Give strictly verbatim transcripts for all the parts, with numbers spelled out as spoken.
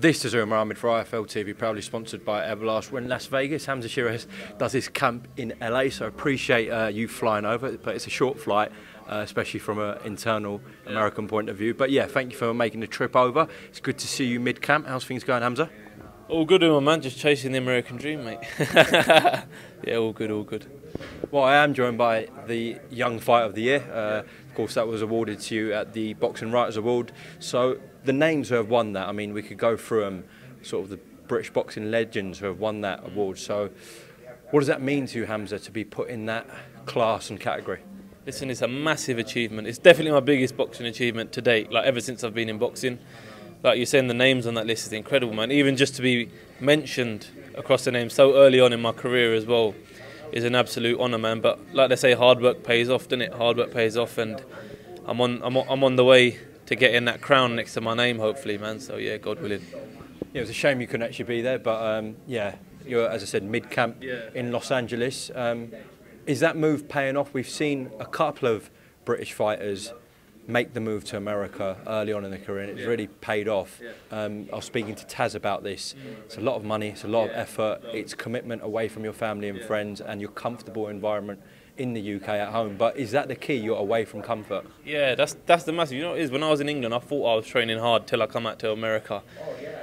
This is Umar Ahmed for I F L T V, proudly sponsored by Everlast. We're in Las Vegas. Hamzah Sheeraz does his camp in L A, so I appreciate uh, you flying over, but it's a short flight, uh, especially from an internal yeah. American point of view. But yeah, thank you for making the trip over. It's good to see you mid-camp. How's things going, Hamzah? All good, Umar, man. Just chasing the American dream, mate. Yeah, all good, all good. Well, I am joined by the Young Fighter of the Year. Uh, of course, that was awarded to you at the Boxing Writers Award. So the names who have won that, I mean, we could go through them, sort of the British boxing legends who have won that award. So what does that mean to you, Hamzah, to be put in that class and category? Listen, it's a massive achievement. It's definitely my biggest boxing achievement to date, like ever since I've been in boxing. Like you're saying, the names on that list is incredible, man. Even just to be mentioned across the names so early on in my career as well is an absolute honour, man. But like they say, hard work pays off, doesn't it? Hard work pays off, and I'm on, I'm on, I'm on the way to getting that crown next to my name, hopefully, man. So yeah, God willing. Yeah, it was a shame you couldn't actually be there, but um, yeah, you're, as I said, mid-camp yeah. in Los Angeles. Um, is that move paying off? We've seen a couple of British fighters make the move to America early on in the career, and it's yeah. really paid off. Yeah. Um, I was speaking to Taz about this. It's a lot of money, it's a lot yeah. of effort, it's commitment away from your family and yeah. friends and your comfortable environment in the U K at home. But is that the key, you're away from comfort? Yeah, that's that's the massive, you know what it is, when I was in England, I thought I was training hard till I come out to America.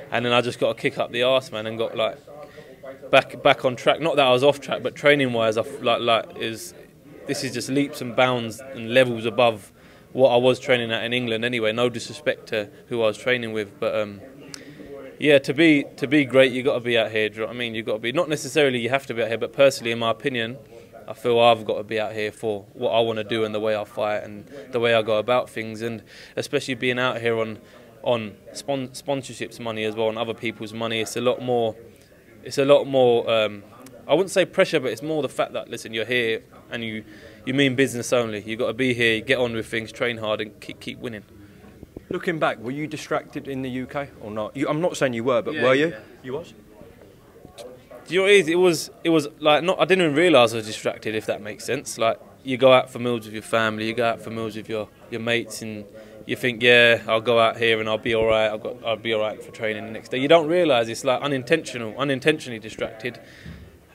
And then I just got a kick up the arse, man, and got like back back on track. Not that I was off track, but training wise, I, like, like, is, this is just leaps and bounds and levels above what I was training at in England anyway, no disrespect to who I was training with, but um, yeah, to be to be great, you got to be out here, do you know what I mean? You've got to be, not necessarily you have to be out here, but personally, in my opinion, I feel I've got to be out here for what I want to do and the way I fight and the way I go about things, and especially being out here on, on spon sponsorships money as well, on other people's money, it's a lot more, it's a lot more, um, I wouldn't say pressure, but it's more the fact that, listen, you're here and you, you mean business only. You've got to be here, get on with things, train hard and keep, keep winning. Looking back, were you distracted in the U K or not? You, I'm not saying you were, but yeah, were you? Yeah. You was? Do you know what it is? It was, it was like, not, I didn't even realise I was distracted, if that makes sense. Like, you go out for meals with your family, you go out for meals with your, your mates, and you think, yeah, I'll go out here and I'll be all right, I've got, I'll be all right for training the next day. You don't realise it's like unintentional, unintentionally distracted.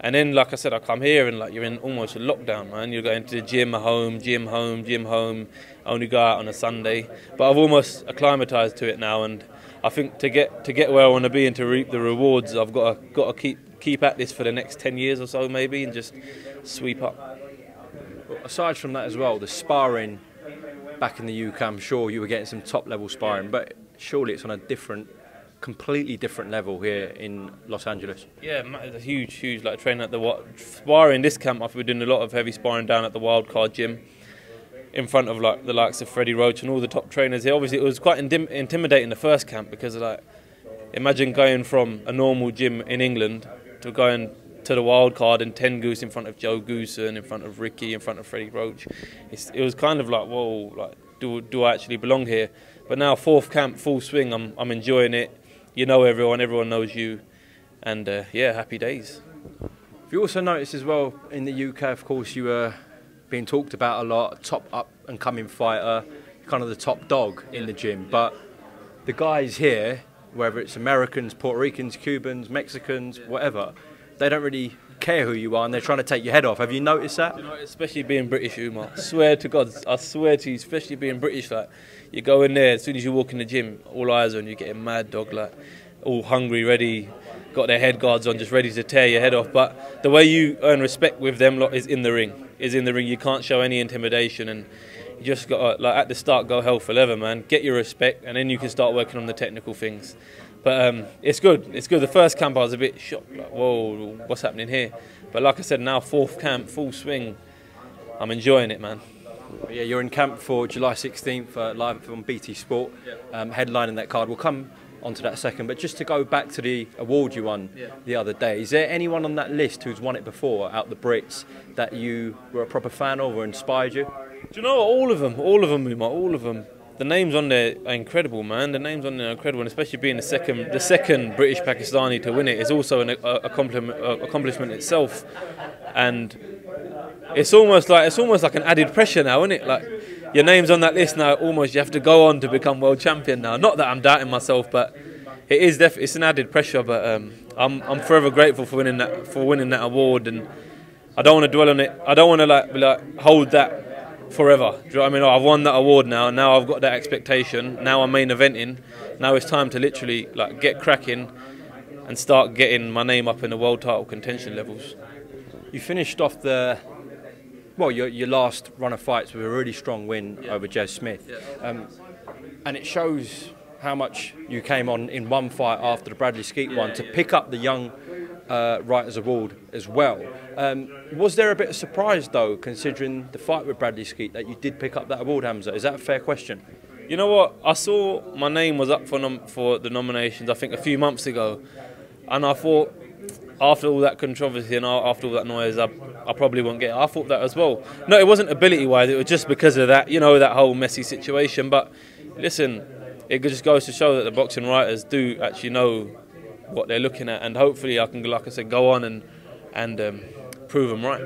And then, like I said, I come here and like you're in almost a lockdown, man. You're going to the gym, home, gym, home, gym, home. I only go out on a Sunday. But I've almost acclimatised to it now, and I think to get to get where I want to be and to reap the rewards, I've got to, got to keep keep at this for the next ten years or so, maybe, and just sweep up. Well, aside from that as well, the sparring back in the U K, I'm sure you were getting some top-level sparring, but surely it's on a different, completely different level here in Los Angeles. Yeah, it's a huge, huge like training at the what sparring this camp. I've been doing a lot of heavy sparring down at the Wild Card gym, in front of like the likes of Freddie Roach and all the top trainers here. Obviously, it was quite intimidating the first camp because like imagine going from a normal gym in England to going to the Wild Card and ten Goose in front of Joe Goosen, in front of Ricky, in front of Freddie Roach. It's, it was kind of like whoa, like do do I actually belong here? But now fourth camp, full swing. I'm I'm enjoying it. You know everyone, everyone knows you, and uh, yeah, happy days. If you also noticed as well, in the U K, of course, you were being talked about a lot, top up-and-coming fighter, kind of the top dog in the gym, but the guys here, whether it's Americans, Puerto Ricans, Cubans, Mexicans, whatever, they don't really care who you are, and they're trying to take your head off. Have you noticed that? You know, especially being British, Umar. I swear to God, I swear to you, especially being British, like you go in there, as soon as you walk in the gym, all eyes on you, getting mad dog, like all hungry, ready, got their head guards on, just ready to tear your head off. But the way you earn respect with them lot is in the ring. Is in the ring. You can't show any intimidation, and you just got to, like at the start, go hell for leather, man. Get your respect, and then you can start working on the technical things. But um, it's good, it's good. The first camp I was a bit shocked, like, whoa, what's happening here? But like I said, now fourth camp, full swing. I'm enjoying it, man. Yeah, you're in camp for July sixteenth, uh, live on B T Sport, yeah. um, headlining that card. We'll come onto that second, but just to go back to the award you won yeah. the other day, is there anyone on that list who's won it before, out the Brits, that you were a proper fan of or inspired you? Do you know what? All of them, all of them, Umar, all of them. The names on there are incredible, man. The names on there are incredible, and especially being the second, the second British Pakistani to win it is also an a, a compliment, a accomplishment itself. And it's almost like it's almost like an added pressure now, isn't it? Like your name's on that list now. Almost you have to go on to become world champion now. Not that I'm doubting myself, but it is def it's an added pressure, but um, I'm I'm forever grateful for winning that for winning that award, and I don't want to dwell on it. I don't want to like like hold that forever. Do you know what I mean? Oh, I've won that award now. Now I've got that expectation. Now I'm main eventing. Now it's time to literally like get cracking and start getting my name up in the world title contention levels. You finished off the. Well, your, your last run of fights was a really strong win yeah. over Jez Smith. Yeah. Um, and it shows how much you came on in one fight after the Bradley Skeet yeah, one to yeah. pick up the Young uh, Writers Award as well. Um, was there a bit of surprise, though, considering the fight with Bradley Skeet, that you did pick up that award, Hamzah? Is that a fair question? You know what? I saw my name was up for, nom for the nominations, I think, a few months ago. And I thought, after all that controversy and after all that noise, I, I probably won't get it. I thought that as well. No, it wasn't ability-wise. It was just because of that, you know, that whole messy situation. But listen, it just goes to show that the boxing writers do actually know what they're looking at. And hopefully I can, like I said, go on and, and um, prove them right.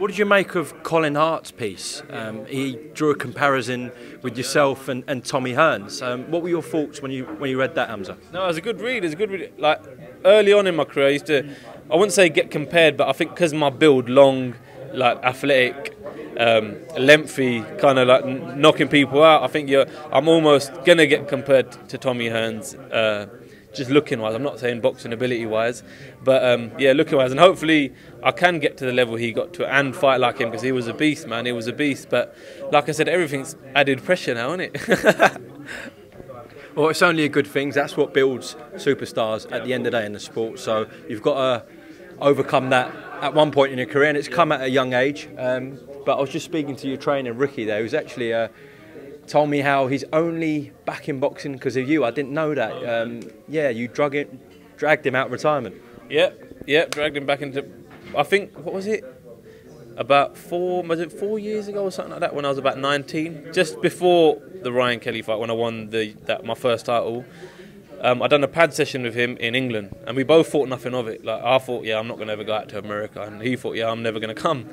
What did you make of Colin Hart's piece? Um, he drew a comparison with yourself and, and Tommy Hearns. Um, what were your thoughts when you when you read that, Hamzah? No, it was a good read. It was a good read. Like early on in my career, I used to, I wouldn't say get compared, but I think because my build, long, like athletic, um, lengthy, kind of like knocking people out, I think you're. I'm almost gonna get compared to Tommy Hearns, uh, just looking wise. I'm not saying boxing ability wise, but um, yeah, looking wise, and hopefully I can get to the level he got to and fight like him, because he was a beast, man. He was a beast. But like I said, everything's added pressure now, isn't it? Well, it's only a good thing. That's what builds superstars at the end of the day in the sport. So you've got to overcome that at one point in your career, and it's come at a young age. Um, but I was just speaking to your trainer, Ricky, there, who's actually uh, told me how he's only back in boxing because of you. I didn't know that. Um, yeah, you drug it, dragged him out of retirement. Yeah, yeah, dragged him back into... I think, what was it, about four, was it four years ago or something like that, when I was about nineteen, just before the Ryan Kelly fight, when I won the, that, my first title, um, I'd done a pad session with him in England, and we both thought nothing of it. Like, I thought, yeah, I'm not going to ever go out to America, and he thought, yeah, I'm never going to come.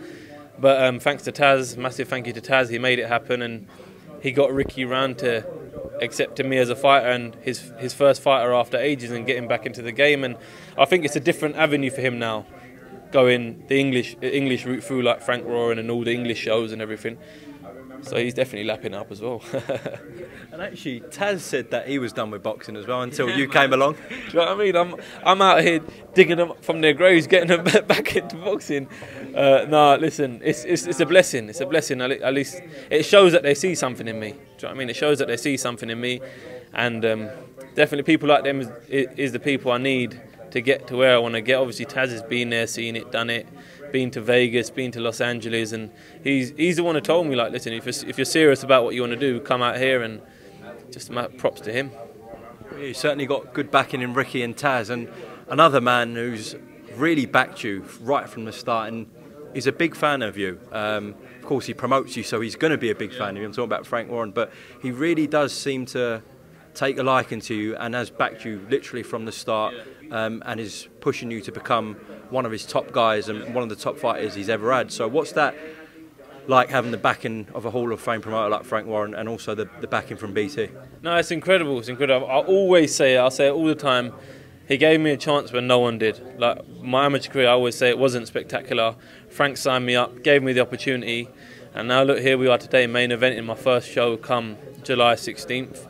But um, thanks to Taz, massive thank you to Taz, he made it happen, and he got Ricky round to accepting me as a fighter, and his, his first fighter after ages, and getting back into the game. And I think it's a different avenue for him now, going the English English route through like Frank Warren and all the English shows and everything. So he's definitely lapping up as well. And actually, Taz said that he was done with boxing as well until yeah, you man. came along. Do you know what I mean? I'm, I'm out here digging them up from their graves, getting them back into boxing. Uh, no, listen, it's, it's, it's a blessing. It's a blessing. At least it shows that they see something in me. Do you know what I mean? It shows that they see something in me. And um, definitely people like them is, is the people I need to get to where I want to get. Obviously, Taz has been there, seen it, done it, been to Vegas, been to Los Angeles, and he's, he's the one who told me, like, listen, if you're, if you're serious about what you want to do, come out here, and just props to him. You certainly got good backing in Ricky and Taz, and another man who's really backed you right from the start, and he's a big fan of you. Um, of course, he promotes you, so he's going to be a big yeah. fan of you. I'm talking about Frank Warren, but he really does seem to take a liking to you and has backed you literally from the start, um, and is pushing you to become one of his top guys and one of the top fighters he's ever had. So what's that like, having the backing of a Hall of Fame promoter like Frank Warren, and also the, the backing from B T? No, it's incredible. It's incredible. I always say it. I say it all the time. He gave me a chance when no one did. Like my amateur career, I always say it wasn't spectacular. Frank signed me up, gave me the opportunity, and now look, here we are today, main event in my first show come July sixteenth.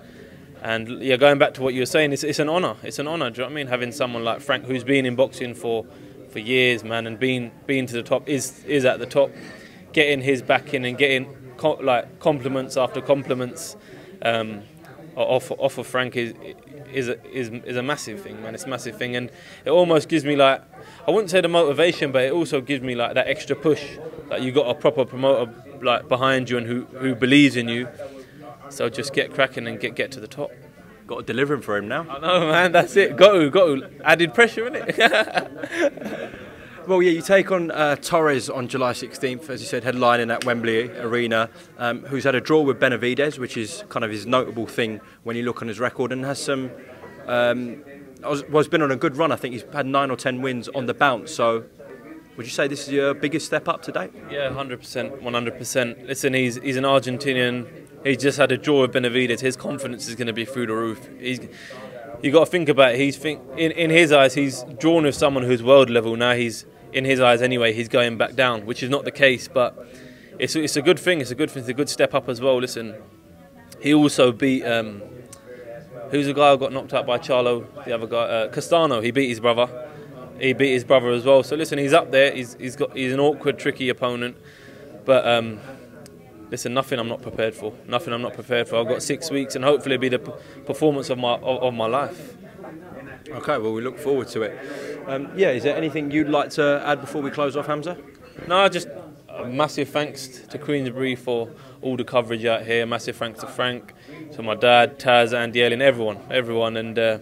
And yeah, going back to what you were saying, it's, it's an honour. It's an honour, do you know what I mean? Having someone like Frank, who's been in boxing for, for years, man, and been, been to the top, is, is at the top, getting his backing and getting co like compliments after compliments um, off, off of Frank is, is, a, is, is a massive thing, man. It's a massive thing. And it almost gives me like, I wouldn't say the motivation, but it also gives me like that extra push. Like you got a proper promoter like behind you and who, who believes in you. So just get cracking and get get to the top. Got to deliver him for him now. I know, man. That's it. Got to, got to. Added pressure, innit? Well, yeah, you take on uh, Torres on July sixteenth, as you said, headlining at Wembley Arena, um, who's had a draw with Benavidez, which is kind of his notable thing when you look on his record, and has some... Um, was, well, he's been on a good run. I think he's had nine or ten wins on the bounce, so... Would you say this is your biggest step up to date? Yeah, one hundred percent, one hundred percent. Listen, he's, he's an Argentinian. He's just had a draw with Benavidez. His confidence is going to be through the roof. He's, you got to think about it. He's think in in his eyes, he's drawn with someone who's world level. Now he's in his eyes anyway. He's going back down, which is not the case, but it's it's a good thing. It's a good thing. It's a good step up as well. Listen, he also beat um, who's the guy who got knocked out by Charlo? The other guy, uh, Castano. He beat his brother. He beat his brother as well. So listen, he's up there. He's he's got he's an awkward, tricky opponent, but. Um, Listen, nothing I'm not prepared for. Nothing I'm not prepared for. I've got six weeks, and hopefully it'll be the p performance of my of, of my life. Okay, well, we look forward to it. Um, yeah, is there anything you'd like to add before we close off, Hamzah? No, just a massive thanks to Queensbury for all the coverage out here. Massive thanks to Frank, to my dad, Taz, Andy Ellen, everyone, everyone, and uh,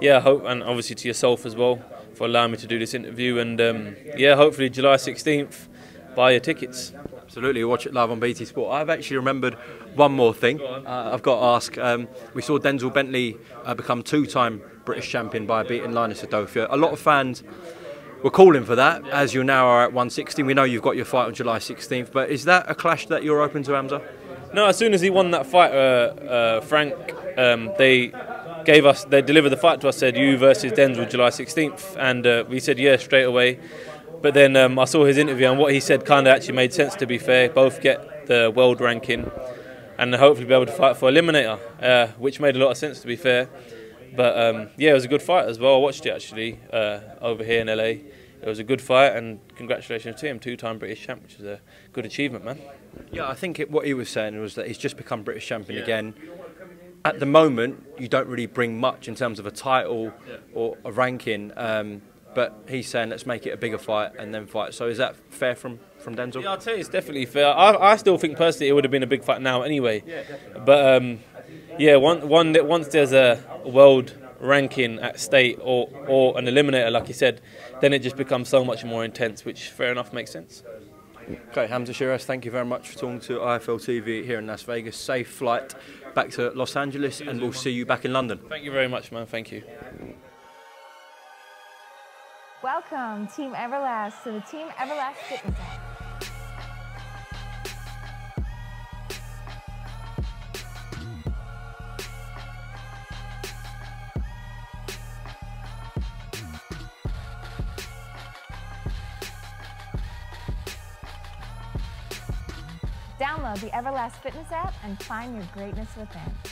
yeah, hope and obviously to yourself as well for allowing me to do this interview. And um, yeah, hopefully July sixteenth, buy your tickets. Absolutely, watch it live on B T Sport. I've actually remembered one more thing Go uh, I've got to ask. Um, we saw Denzel Bentley uh, become two-time British champion by beating Linus Adofia. A lot of fans were calling for that, as you now are at one sixty. We know you've got your fight on July sixteenth, but is that a clash that you're open to, Hamzah? No, as soon as he won that fight, uh, uh, Frank, um, they gave us, they delivered the fight to us, said, you versus Denzel July sixteenth, and uh, we said, yeah, straight away. But then um, I saw his interview, and what he said kind of actually made sense, to be fair. Both get the world ranking and hopefully be able to fight for Eliminator, uh, which made a lot of sense, to be fair. But um, yeah, it was a good fight as well. I watched it actually uh, over here in L A. It was a good fight, and congratulations to him, two-time British champ, which is a good achievement, man. Yeah, I think it, what he was saying was that he's just become British champion yeah. again. At the moment, you don't really bring much in terms of a title yeah. or a ranking. Um, But he's saying, let's make it a bigger fight and then fight. So is that fair from, from Denzel? Yeah, I'll tell you, it's definitely fair. I, I still think, personally, it would have been a big fight now anyway. Yeah, but, um, yeah, one, one, once there's a world ranking at stake or, or an eliminator, like you said, then it just becomes so much more intense, which, fair enough, makes sense. Okay, Hamzah Sheeraz, thank you very much for talking to I F L T V here in Las Vegas. Safe flight back to Los Angeles, and we'll see you back in London. Thank you very much, man. Thank you. Welcome, Team Everlast, to the Team Everlast Fitness App. Download the Everlast Fitness app and find your greatness within.